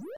Woo!